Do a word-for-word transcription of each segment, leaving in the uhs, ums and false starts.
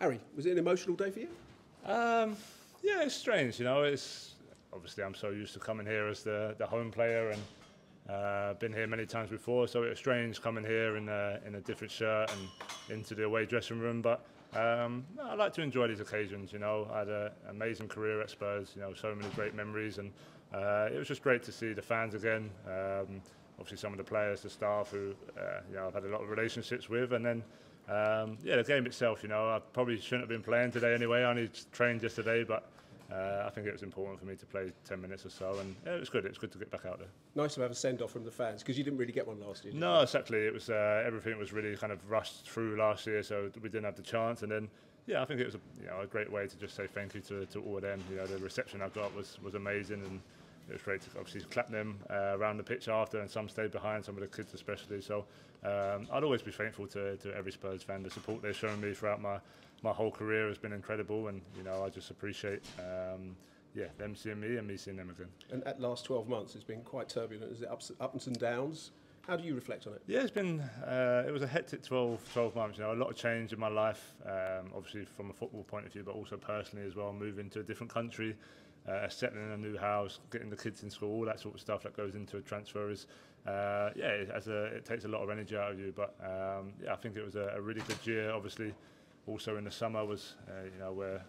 Harry, was it an emotional day for you? Um, yeah, it's strange, you know. It's obviously I'm so used to coming here as the the home player and uh, been here many times before, so it was strange coming here in a, in a different shirt and into the away dressing room. But um, no, I like to enjoy these occasions, you know. I had a, an amazing career at Spurs, you know, so many great memories, and uh, it was just great to see the fans again. Um, obviously, some of the players, the staff who uh, you know I've had a lot of relationships with, and then. Um, yeah, the game itself, you know, I probably shouldn't have been playing today anyway. I only trained yesterday, but uh, I think it was important for me to play ten minutes or so, and yeah, it was good. It's good to get back out there. Nice to have a send-off from the fans, because you didn't really get one last year. No, exactly. It was uh, everything was really kind of rushed through last year, so we didn't have the chance. And then, yeah, I think it was a, you know, a great way to just say thank you to, to all of them. You know, the reception I got was was amazing, and it was great to obviously clap them uh, around the pitch after, and some stayed behind, some of the kids especially. So um, I'd always be thankful to, to every Spurs fan. The support they've shown me throughout my, my whole career has been incredible, and you know I just appreciate um, yeah them seeing me and me seeing them again. And at last twelve months, it's been quite turbulent. Is it ups, ups and downs? How do you reflect on it? Yeah, it's been uh, it was a hectic twelve months. You know, a lot of change in my life, um, obviously from a football point of view, but also personally as well. Moving to a different country. Uh, settling in a new house, getting the kids in school, all that sort of stuff that goes into a transfer is, uh, yeah, it, as a, it takes a lot of energy out of you. But um, yeah, I think it was a, a really good year. Obviously, also in the summer was, uh, you know, we're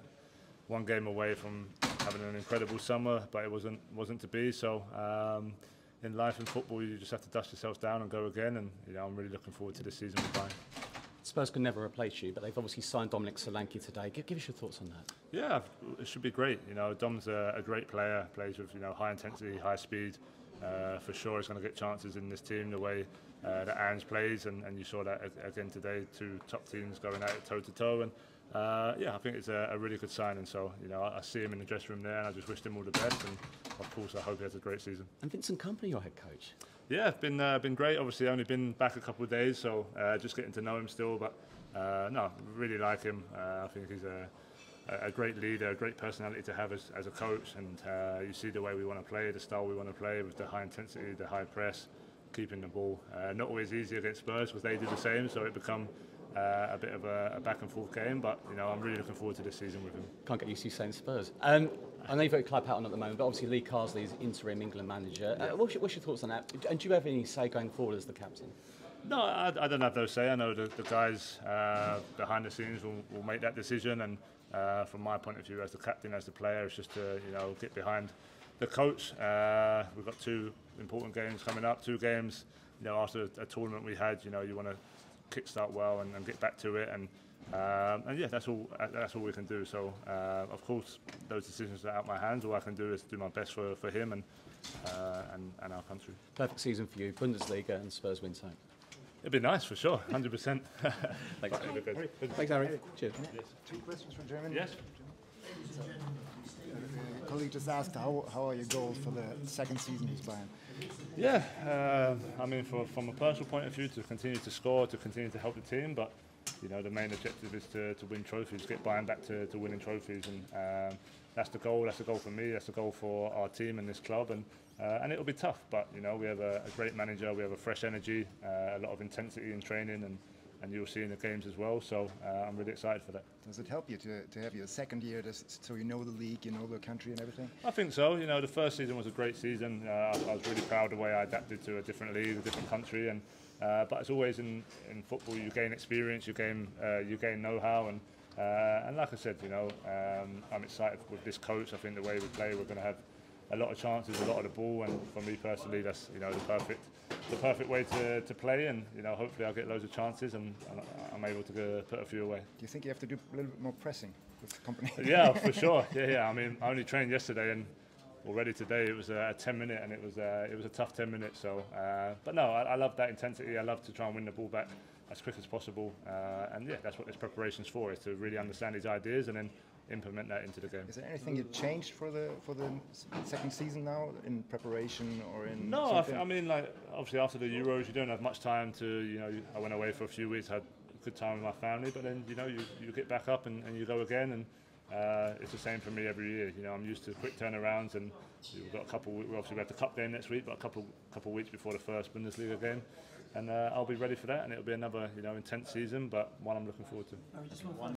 one game away from having an incredible summer, but it wasn't wasn't to be. So um, in life and football, you just have to dust yourself down and go again. And you know, I'm really looking forward to this season with Bayern. Spurs can never replace you, but they've obviously signed Dominic Solanke today. Give, give us your thoughts on that. Yeah, it should be great. You know, Dom's a, a great player. Plays with you know high intensity, high speed. Uh, for sure, he's going to get chances in this team. The way uh, that Ange plays, and, and you saw that again today. Two top teams going at it toe to toe, and uh, yeah, I think it's a, a really good signing. So you know, I, I see him in the dressing room there, and I just wish him all the best. And of course, I hope he has a great season. And Vincent Kompany, your head coach. Yeah, it's been uh, been great. Obviously, I've only been back a couple of days, so uh, just getting to know him still. But uh, no, really like him. Uh, I think he's a, a great leader, a great personality to have as, as a coach. And uh, you see the way we want to play, the style we want to play with the high intensity, the high press, keeping the ball. Uh, not always easy against Spurs because they do the same, so it become uh, a bit of a, a back and forth game. But you know, I'm really looking forward to this season with him. Can't get used to saying Spurs. Um, I know you've got Clive Houghton at the moment, but obviously Lee Carsley is interim England manager. Uh, what's, your, what's your thoughts on that? And do you have any say going forward as the captain? No, I, I don't have no say. I know the, the guys uh, behind the scenes will, will make that decision. And uh, from my point of view, as the captain, as the player, it's just to you know get behind the coach. Uh, we've got two important games coming up. Two games, you know, after a tournament we had, you know, you want to kickstart well and, and get back to it. And Um, and yeah, that's all. That's all we can do. So, uh, of course, those decisions are out of my hands. All I can do is do my best for for him and uh, and, and our country. Perfect season for you, Bundesliga and Spurs win tonight. It'd be nice for sure, one hundred percent. Thanks, Harry. Thanks, Harry. Cheers. Yes. Two questions for German. Yes. So, a colleague just asked, how how are your goals for the second season with Bayern? Yeah, uh, I mean, for, from a personal point of view, to continue to score, to continue to help the team, but. You know, the main objective is to, to win trophies, get Bayern back to, to winning trophies, and um, that's the goal. That's the goal for me. That's the goal for our team and this club, and uh, and it'll be tough. But you know, we have a, a great manager. We have a fresh energy, uh, a lot of intensity in training, and and you'll see in the games as well. So uh, I'm really excited for that. Does it help you to to have your second year, this, so you know the league, you know the country, and everything? I think so. You know, the first season was a great season. Uh, I, I was really proud of the way I adapted to a different league, a different country, and. Uh, but as always in, in football, you gain experience, you gain uh, you gain know-how, and uh, and like I said, you know, um, I'm excited with this coach. I think the way we play, we're going to have a lot of chances, a lot of the ball, and for me personally, that's you know the perfect the perfect way to, to play, and you know hopefully I'll get loads of chances, and, and I'm able to go put a few away. Do you think you have to do a little bit more pressing with the company? Yeah, for sure. Yeah, yeah. I mean, I only trained yesterday, and. Already today it was a ten minute and it was a, it was a tough ten minutes. So, uh, but no, I, I love that intensity. I love to try and win the ball back as quick as possible. Uh, and yeah, that's what this preparation's for: is to really understand his ideas and then implement that into the game. Is there anything you've changed for the for the second season now in preparation or in? No, I, th I mean like obviously after the Euros you don't have much time to you know. You, I went away for a few weeks, had a good time with my family, but then you know you you get back up and, and you go again and. Uh, it's the same for me every year. You know, I'm used to quick turnarounds, and we've got a couple. We obviously we have the cup game next week, but a couple couple weeks before the first Bundesliga game, and uh, I'll be ready for that. And it'll be another you know intense season, but one I'm looking forward to.